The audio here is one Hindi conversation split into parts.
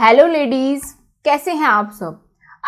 हेलो लेडीज़, कैसे हैं आप सब?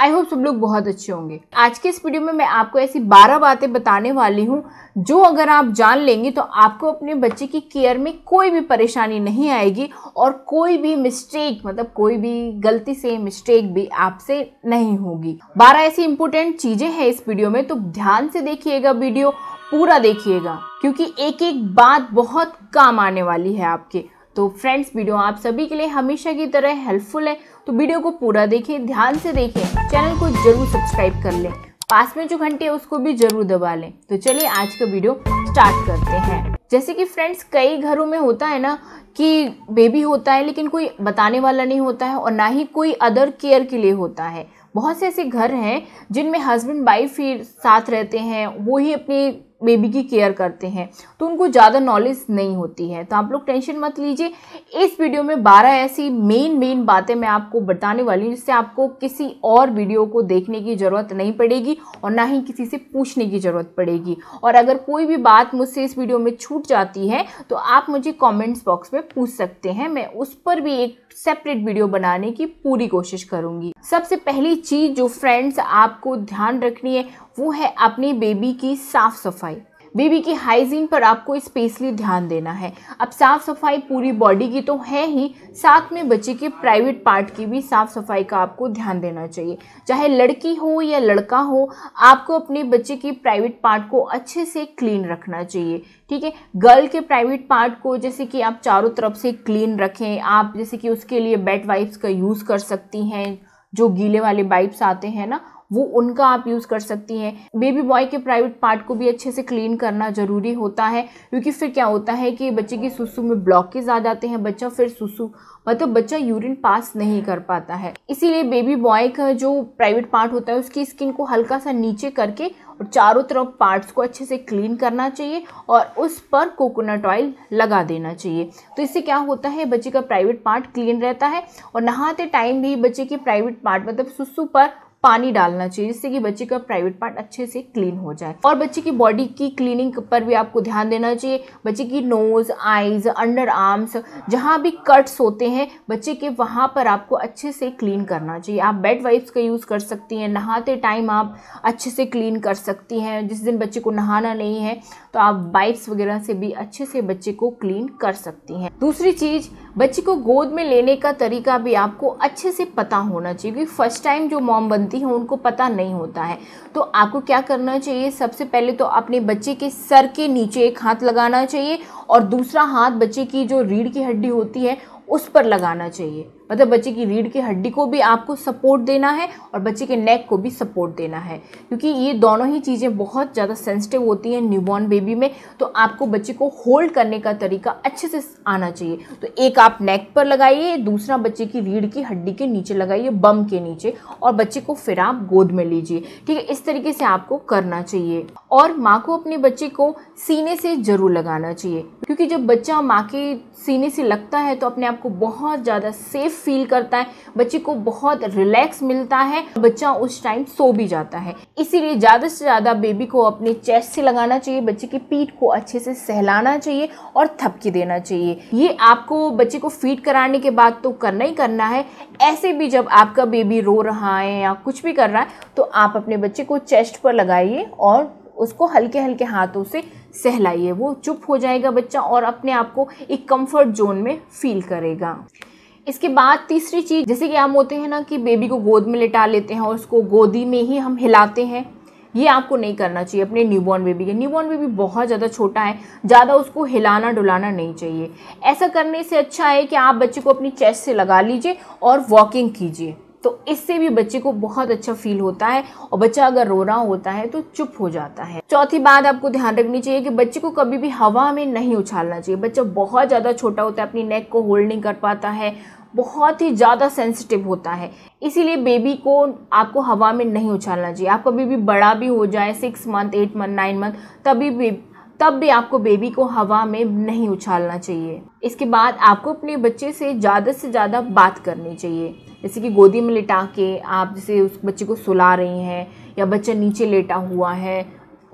आई होप सब लोग बहुत अच्छे होंगे। आज के इस वीडियो में मैं आपको ऐसी 12 बातें बताने वाली हूँ जो अगर आप जान लेंगी तो आपको अपने बच्चे की केयर में कोई भी परेशानी नहीं आएगी और कोई भी मिस्टेक, मतलब कोई भी गलती से मिस्टेक भी आपसे नहीं होगी। 12 ऐसी इंपॉर्टेंट चीज़ें हैं इस वीडियो में, तो ध्यान से देखिएगा, वीडियो पूरा देखिएगा क्योंकि एक एक बात बहुत काम आने वाली है आपके। तो फ्रेंड्स, वीडियो आप सभी के लिए हमेशा की तरह हेल्पफुल है, तो वीडियो को पूरा देखें, ध्यान से देखें, चैनल को जरूर सब्सक्राइब कर लें, पास में जो घंटी है उसको भी जरूर दबा लें। तो चलिए आज का वीडियो स्टार्ट करते हैं। जैसे कि फ्रेंड्स, कई घरों में होता है ना कि बेबी होता है लेकिन कोई बताने वाला नहीं होता है और ना ही कोई अदर केयर के लिए होता है। बहुत से ऐसे घर हैं जिनमें हस्बैंड वाइफ ही साथ रहते हैं, वो ही अपनी बेबी की केयर करते हैं, तो उनको ज़्यादा नॉलेज नहीं होती है। तो आप लोग टेंशन मत लीजिए, इस वीडियो में 12 ऐसी मेन बातें मैं आपको बताने वाली हूँ जिससे आपको किसी और वीडियो को देखने की ज़रूरत नहीं पड़ेगी और ना ही किसी से पूछने की ज़रूरत पड़ेगी। और अगर कोई भी बात मुझसे इस वीडियो में छूट जाती है तो आप मुझे कॉमेंट्स बॉक्स में पूछ सकते हैं, मैं उस पर भी एक सेपरेट वीडियो बनाने की पूरी कोशिश करूँगी। सबसे पहली चीज़ जो फ्रेंड्स आपको ध्यान रखनी है वो है अपनी बेबी की साफ़ सफाई। बेबी की हाइजीन पर आपको स्पेशली ध्यान देना है। अब साफ़ सफाई पूरी बॉडी की तो है ही, साथ में बच्चे के प्राइवेट पार्ट की भी साफ़ सफाई का आपको ध्यान देना चाहिए। चाहे लड़की हो या लड़का हो, आपको अपने बच्चे की प्राइवेट पार्ट को अच्छे से क्लीन रखना चाहिए, ठीक है। गर्ल के प्राइवेट पार्ट को जैसे कि आप चारों तरफ से क्लीन रखें। आप जैसे कि उसके लिए बेड वाइप्स का यूज़ कर सकती हैं, जो गीले वाले वाइप्स आते हैं ना, वो उनका आप यूज़ कर सकती हैं। बेबी बॉय के प्राइवेट पार्ट को भी अच्छे से क्लीन करना ज़रूरी होता है, क्योंकि फिर क्या होता है कि बच्चे की सुसु में ब्लॉकेज आ जाते हैं, बच्चा फिर सुसु मतलब बच्चा यूरिन पास नहीं कर पाता है। इसीलिए बेबी बॉय का जो प्राइवेट पार्ट होता है उसकी स्किन को हल्का सा नीचे करके और चारों तरफ पार्ट्स को अच्छे से क्लीन करना चाहिए और उस पर कोकोनट ऑयल लगा देना चाहिए। तो इससे क्या होता है, बच्चे का प्राइवेट पार्ट क्लीन रहता है। और नहाते टाइम भी बच्चे के प्राइवेट पार्ट मतलब सुसु पर पानी डालना चाहिए, जिससे कि बच्चे का प्राइवेट पार्ट अच्छे से क्लीन हो जाए। और बच्चे की बॉडी की क्लीनिंग पर भी आपको ध्यान देना चाहिए। बच्चे की नोज़, आइज़, अंडर आर्म्स, जहाँ भी कट्स होते हैं बच्चे के, वहाँ पर आपको अच्छे से क्लीन करना चाहिए। आप बेड वाइप्स का यूज़ कर सकती हैं, नहाते टाइम आप अच्छे से क्लीन कर सकती हैं। जिस दिन बच्चे को नहाना नहीं है तो आप वाइप्स वगैरह से भी अच्छे से बच्चे को क्लीन कर सकती हैं। दूसरी चीज़, बच्चे को गोद में लेने का तरीका भी आपको अच्छे से पता होना चाहिए, क्योंकि फर्स्ट टाइम जो मॉम बनती हैं उनको पता नहीं होता है। तो आपको क्या करना चाहिए, सबसे पहले तो अपने बच्चे के सर के नीचे एक हाथ लगाना चाहिए और दूसरा हाथ बच्चे की जो रीढ़ की हड्डी होती है उस पर लगाना चाहिए। मतलब बच्चे की रीढ़ की हड्डी को भी आपको सपोर्ट देना है और बच्चे के नेक को भी सपोर्ट देना है, क्योंकि ये दोनों ही चीज़ें बहुत ज़्यादा सेंसिटिव होती हैं न्यूबॉर्न बेबी में। तो आपको बच्चे को होल्ड करने का तरीका अच्छे से आना चाहिए। तो एक आप नेक पर लगाइए, दूसरा बच्चे की रीढ़ की हड्डी के नीचे लगाइए, बम के नीचे, और बच्चे को फिर आप गोद में लीजिए, ठीक है। इस तरीके से आपको करना चाहिए। और माँ को अपने बच्चे को सीने से ज़रूर लगाना चाहिए, क्योंकि जब बच्चा माँ के सीने से लगता है तो अपने आप को बहुत ज़्यादा सेफ फील करता है, बच्चे को बहुत रिलैक्स मिलता है, बच्चा उस टाइम सो भी जाता है। इसीलिए ज़्यादा से ज़्यादा बेबी को अपने चेस्ट से लगाना चाहिए, बच्चे की पीठ को अच्छे से सहलाना चाहिए और थपकी देना चाहिए। ये आपको बच्चे को फीड कराने के बाद तो करना ही करना है। ऐसे भी जब आपका बेबी रो रहा है या कुछ भी कर रहा है तो आप अपने बच्चे को चेस्ट पर लगाइए और उसको हल्के हल्के हाथों से सहलाइए, वो चुप हो जाएगा बच्चा और अपने आप को एक कंफर्ट जोन में फील करेगा। इसके बाद तीसरी चीज़, जैसे कि हम होते हैं ना कि बेबी को गोद में लेटा लेते हैं और उसको गोदी में ही हम हिलाते हैं, ये आपको नहीं करना चाहिए अपने न्यूबॉर्न बेबी के। न्यूबॉर्न बेबी बहुत ज़्यादा छोटा है, ज़्यादा उसको हिलाना डुलाना नहीं चाहिए। ऐसा करने से अच्छा है कि आप बच्चे को अपनी चेस्ट से लगा लीजिए और वॉकिंग कीजिए, तो इससे भी बच्चे को बहुत अच्छा फील होता है और बच्चा अगर रो रहा होता है तो चुप हो जाता है। चौथी बात आपको ध्यान रखनी चाहिए कि बच्चे को कभी भी हवा में नहीं उछालना चाहिए। बच्चा बहुत ज़्यादा छोटा होता है, अपनी नेक को होल्ड नहीं कर पाता है, बहुत ही ज़्यादा सेंसिटिव होता है, इसीलिए बेबी को आपको हवा में नहीं उछालना चाहिए। आपका बेबी बड़ा भी हो जाए, 6 मंथ, 8 मंथ, 9 मंथ, तब भी आपको बेबी को हवा में नहीं उछालना चाहिए। इसके बाद आपको अपने बच्चे से ज़्यादा बात करनी चाहिए, जैसे कि गोदी में लिटा के आप जैसे उस बच्चे को सुला रही हैं या बच्चा नीचे लेटा हुआ है,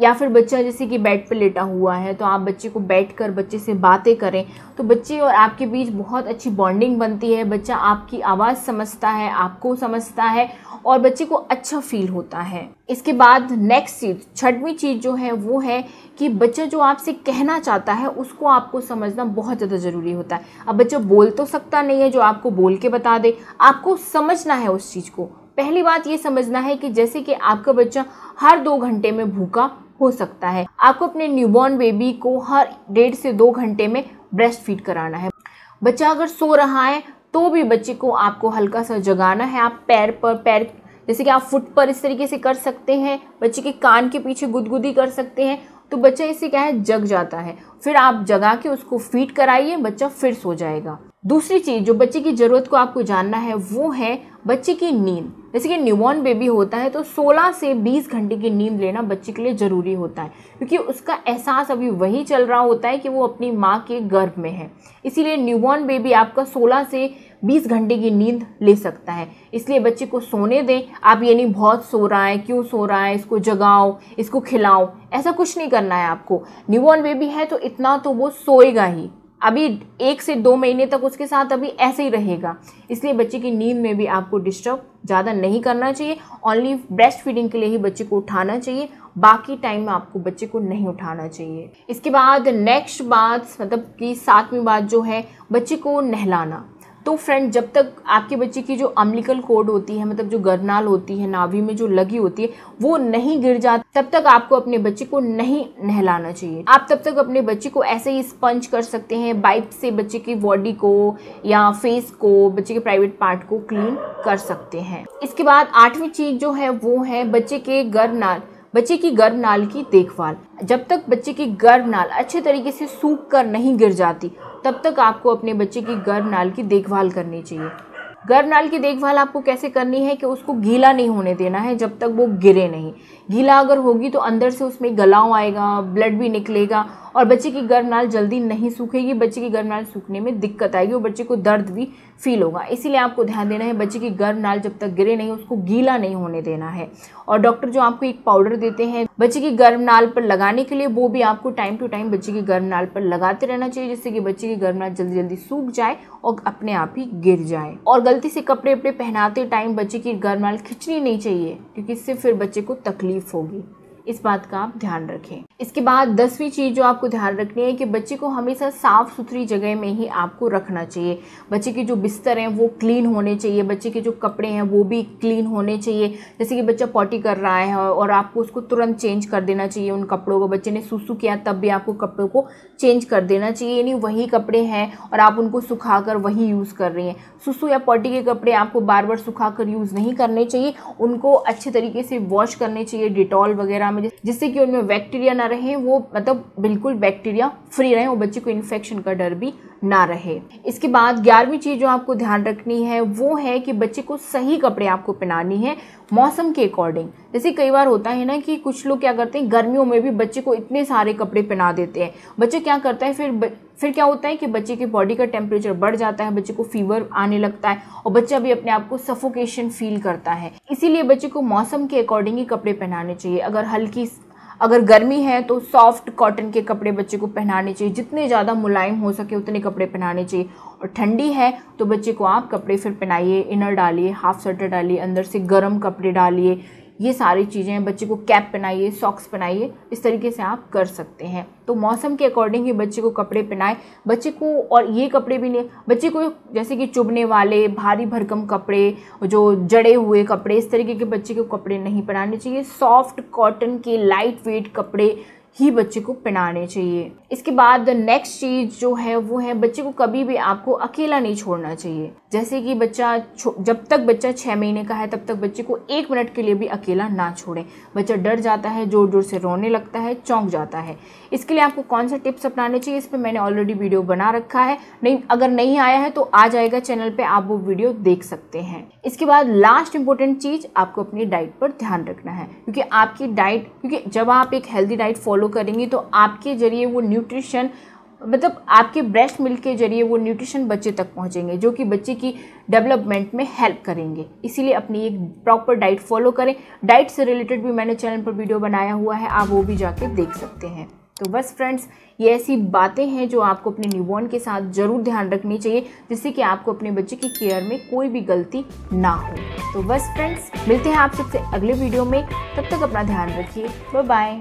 या फिर बच्चा जैसे कि बेड पर लेटा हुआ है तो आप बच्चे को बैठकर बच्चे से बातें करें तो बच्चे और आपके बीच बहुत अच्छी बॉन्डिंग बनती है। बच्चा आपकी आवाज़ समझता है, आपको समझता है और बच्चे को अच्छा फील होता है। इसके बाद नेक्स्ट चीज़, छठवीं चीज़ जो है वो है कि बच्चा जो आपसे कहना चाहता है उसको आपको समझना बहुत ज़्यादा ज़रूरी होता है। अब बच्चा बोल तो सकता नहीं है जो आपको बोल के बता दे, आपको समझना है उस चीज़ को। पहली बात ये समझना है कि जैसे कि आपका बच्चा हर 2 घंटे में भूखा हो सकता है, आपको अपने न्यूबॉर्न बेबी को हर 1.5 से 2 घंटे में ब्रेस्ट फीड कराना है। बच्चा अगर सो रहा है तो भी बच्चे को आपको हल्का सा जगाना है। आप पैर जैसे कि आप फुट पर इस तरीके से कर सकते हैं, बच्चे के कान के पीछे गुदगुदी कर सकते हैं तो बच्चा इससे क्या है जग जाता है। फिर आप जगा के उसको फीड कराइए, बच्चा फिर सो जाएगा। दूसरी चीज़ जो बच्चे की ज़रूरत को आपको जानना है वो है बच्चे की नींद। जैसे कि न्यूबॉर्न बेबी होता है तो 16 से 20 घंटे की नींद लेना बच्चे के लिए ज़रूरी होता है क्योंकि उसका एहसास अभी वही चल रहा होता है कि वो अपनी माँ के गर्भ में है। इसीलिए न्यूबॉर्न बेबी आपका 16 से 20 घंटे की नींद ले सकता है। इसलिए बच्चे को सोने दें। आप ये नहीं बहुत सो रहा है, क्यों सो रहा है, इसको जगाओ, इसको खिलाओ, ऐसा कुछ नहीं करना है आपको। न्यूबॉर्न बेबी है तो इतना तो वो सोएगा ही, अभी 1 से 2 महीने तक उसके साथ अभी ऐसे ही रहेगा। इसलिए बच्चे की नींद में भी आपको डिस्टर्ब ज़्यादा नहीं करना चाहिए। ओनली ब्रेस्ट फीडिंग के लिए ही बच्चे को उठाना चाहिए, बाकी टाइम में आपको बच्चे को नहीं उठाना चाहिए। इसके बाद नेक्स्ट बात मतलब कि 7वीं बात जो है बच्चे को नहलाना। तो फ्रेंड, जब तक आपके बच्चे की जो अम्बिलिकल कॉर्ड होती है मतलब जो गर्भनाल होती है नाभि में जो लगी होती है वो नहीं गिर जाती तब तक आपको अपने बच्चे को नहीं नहलाना चाहिए। आप तब तक अपने बच्चे को ऐसे ही स्पंज कर सकते हैं, वाइप से बच्चे की बॉडी को या फेस को, बच्चे के प्राइवेट पार्ट को क्लीन कर सकते हैं। इसके बाद 8वीं चीज़ जो है वो है बच्चे की गर्भनाल की देखभाल। जब तक बच्चे की गर्भनाल अच्छे तरीके से सूख कर नहीं गिर जाती तब तक आपको अपने बच्चे की गर्भनाल की देखभाल करनी चाहिए। गर्भनाल की देखभाल आपको कैसे करनी है कि उसको गीला नहीं होने देना है जब तक वो गिरे नहीं। गीला अगर होगी तो अंदर से उसमें गलाव आएगा, ब्लड भी निकलेगा और बच्चे की गर्भनाल जल्दी नहीं सूखेगी। बच्चे की गर्भनाल सूखने में दिक्कत आएगी और बच्चे को दर्द भी फील होगा। इसीलिए आपको ध्यान देना है बच्चे की गर्भनाल जब तक गिरे नहीं उसको गीला नहीं होने देना है। और डॉक्टर जो आपको एक पाउडर देते हैं बच्चे की गर्भनाल पर लगाने के लिए वो भी आपको टाइम टू टाइम बच्चे की गर्भनाल पर लगाते रहना चाहिए जिससे कि बच्चे की गर्भनाल जल्दी जल्दी सूख जाए और अपने आप ही गिर जाए। और गलती से कपड़े वपड़े पहनाते टाइम बच्चे की गर्भनाल खींचनी नहीं चाहिए क्योंकि इससे फिर बच्चे को तकलीफ होगी। इस बात का आप ध्यान रखें। इसके बाद 10वीं चीज़ जो आपको ध्यान रखनी है कि बच्चे को हमेशा साफ़ सुथरी जगह में ही आपको रखना चाहिए। बच्चे के जो बिस्तर हैं वो क्लीन होने चाहिए, बच्चे के जो कपड़े हैं वो भी क्लीन होने चाहिए। जैसे कि बच्चा पॉटी कर रहा है और आपको उसको तुरंत चेंज कर देना चाहिए उन कपड़ों को। बच्चे ने सूसू किया तब भी आपको कपड़ों को चेंज कर देना चाहिए, यानी वही कपड़े हैं और आप उनको सुखा कर वही यूज़ कर रहे हैं। सूसू या पॉटी के कपड़े आपको बार बार सुखा कर यूज़ नहीं करने चाहिए, उनको अच्छे तरीके से वॉश करने चाहिए डिटॉल वगैरह में, जिससे कि उनमें बैक्टीरिया ना रहे, वो मतलब बिल्कुल बैक्टीरिया फ्री रहे और बच्चे को इन्फेक्शन का डर भी ना रहे। इसके बाद 11वीं चीज़ जो आपको ध्यान रखनी है वो है कि बच्चे को सही कपड़े आपको पहनानी है मौसम के अकॉर्डिंग। जैसे कई बार होता है ना कि कुछ लोग क्या करते हैं गर्मियों में भी बच्चे को इतने सारे कपड़े पहना देते हैं। बच्चे क्या करता है फिर क्या होता है कि बच्चे की बॉडी का टेम्परेचर बढ़ जाता है, बच्चे को फीवर आने लगता है और बच्चा भी अपने आप को सफोकेशन फील करता है। इसीलिए बच्चे को मौसम के अकॉर्डिंग ही कपड़े पहनाने चाहिए। अगर गर्मी है तो सॉफ्ट कॉटन के कपड़े बच्चे को पहनाने चाहिए, जितने ज़्यादा मुलायम हो सके उतने कपड़े पहनाने चाहिए। और ठंडी है तो बच्चे को आप कपड़े फिर पहनाइए, इनर डालिए, हाफ स्वेटर डालिए, अंदर से गर्म कपड़े डालिए, ये सारी चीज़ें, बच्चे को कैप पहनाइए, सॉक्स पहनाइए, इस तरीके से आप कर सकते हैं। तो मौसम के अकॉर्डिंग ही बच्चे को कपड़े पहनाएं बच्चे को। और ये कपड़े भी नहीं, बच्चे को जैसे कि चुभने वाले, भारी भरकम कपड़े, जो जड़े हुए कपड़े, इस तरीके के बच्चे को कपड़े नहीं पहनाने चाहिए। सॉफ्ट कॉटन के लाइट वेट कपड़े ही बच्चे को पहनाने चाहिए। इसके बाद नेक्स्ट चीज़ जो है वो है बच्चे को कभी भी आपको अकेला नहीं छोड़ना चाहिए। जैसे कि बच्चा जब तक बच्चा 6 महीने का है तब तक बच्चे को 1 मिनट के लिए भी अकेला ना छोड़ें। बच्चा डर जाता है, ज़ोर ज़ोर से रोने लगता है, चौंक जाता है। इसके लिए आपको कौन से टिप्स अपनाने चाहिए इस पर मैंने ऑलरेडी वीडियो बना रखा है, नहीं अगर नहीं आया है तो आ जाएगा चैनल पर, आप वो वीडियो देख सकते हैं। इसके बाद लास्ट इंपॉर्टेंट चीज़, आपको अपनी डाइट पर ध्यान रखना है क्योंकि आपकी डाइट, क्योंकि जब आप एक हेल्दी डाइट फॉलो करेंगे तो आपके जरिए वो न्यूट्रिशन मतलब आपके ब्रेस्ट मिल्क के जरिए वो न्यूट्रिशन बच्चे तक पहुंचेंगे जो कि बच्चे की डेवलपमेंट में हेल्प करेंगे। इसीलिए अपनी एक प्रॉपर डाइट फॉलो करें। डाइट से रिलेटेड भी मैंने चैनल पर वीडियो बनाया हुआ है, आप वो भी जाके देख सकते हैं। तो बस फ्रेंड्स, ये ऐसी बातें हैं जो आपको अपने न्यूबॉर्न के साथ ज़रूर ध्यान रखनी चाहिए, जिससे कि आपको अपने बच्चे की केयर में कोई भी गलती ना हो। तो बस फ्रेंड्स, मिलते हैं आप सबसे अगले वीडियो में, तब तक अपना ध्यान रखिए। Bye bye.